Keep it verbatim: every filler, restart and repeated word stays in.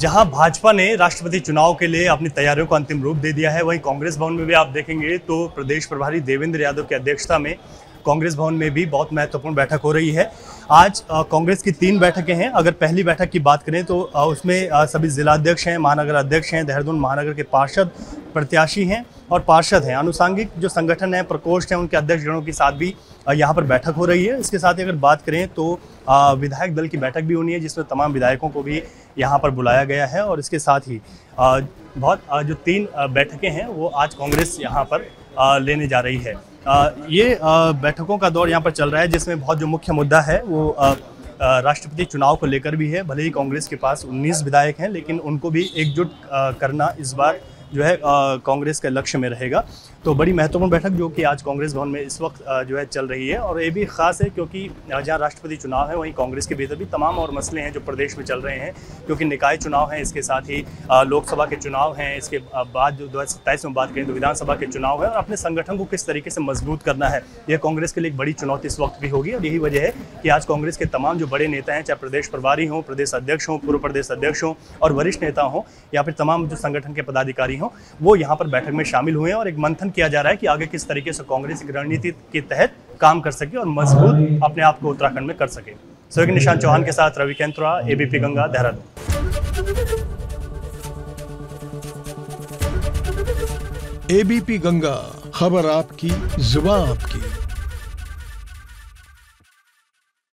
जहां भाजपा ने राष्ट्रपति चुनाव के लिए अपनी तैयारियों को अंतिम रूप दे दिया है, वहीं कांग्रेस भवन में भी आप देखेंगे तो प्रदेश प्रभारी देवेंद्र यादव की अध्यक्षता में कांग्रेस भवन में भी बहुत महत्वपूर्ण बैठक हो रही है। आज कांग्रेस की तीन बैठकें हैं। अगर पहली बैठक की बात करें तो आ, उसमें आ, सभी जिलाध्यक्ष हैं, महानगर अध्यक्ष हैं, देहरादून महानगर के पार्षद, प्रत्याशी हैं और पार्षद हैं। आनुषांगिक जो संगठन हैं, प्रकोष्ठ हैं, उनके अध्यक्षगणों के साथ भी यहाँ पर बैठक हो रही है। इसके साथ ही अगर बात करें तो आ, विधायक दल की बैठक भी होनी है, जिसमें तमाम विधायकों को भी यहाँ पर बुलाया गया है। और इसके साथ ही आ, बहुत आ, जो तीन बैठकें हैं वो आज कांग्रेस यहाँ पर आ, लेने जा रही है। आ, ये आ, बैठकों का दौर यहाँ पर चल रहा है, जिसमें बहुत जो मुख्य मुद्दा है वो आ, राष्ट्रपति चुनाव को लेकर भी है। भले ही कांग्रेस के पास उन्नीस विधायक हैं, लेकिन उनको भी एकजुट करना इस बार जो है कांग्रेस के लक्ष्य में रहेगा। तो बड़ी महत्वपूर्ण बैठक जो कि आज कांग्रेस भवन में इस वक्त आ, जो है चल रही है। और ये भी खास है क्योंकि जहाँ राष्ट्रपति चुनाव है, वहीं कांग्रेस के भीतर भी तमाम और मसले हैं जो प्रदेश में चल रहे हैं, क्योंकि निकाय चुनाव हैं, इसके साथ ही लोकसभा के चुनाव हैं, इसके बाद जो दो हज़ार सत्ताईस में बात करें तो विधानसभा के चुनाव है। और अपने संगठन को किस तरीके से मजबूत करना है, यह कांग्रेस के लिए एक बड़ी चुनौती इस वक्त भी होगी। और यही वजह है कि आज कांग्रेस के तमाम जो बड़े नेता हैं, चाहे प्रदेश प्रभारी हों, प्रदेश अध्यक्ष हों, पूर्व प्रदेश अध्यक्ष हों और वरिष्ठ नेता हों, या फिर तमाम जो संगठन के पदाधिकारी हों, वो यहाँ पर बैठक में शामिल हुए हैं। और एक मंथन किया जा रहा है कि आगे किस तरीके से कांग्रेस की रणनीति के तहत काम कर सके और मजबूत अपने आप को उत्तराखंड में कर सके। सहयोगी निशान चौहान के साथ रवि कैंतरा, एबीपी गंगा, देहरादून। एबीपी गंगा, खबर आपकी, जुबान आपकी।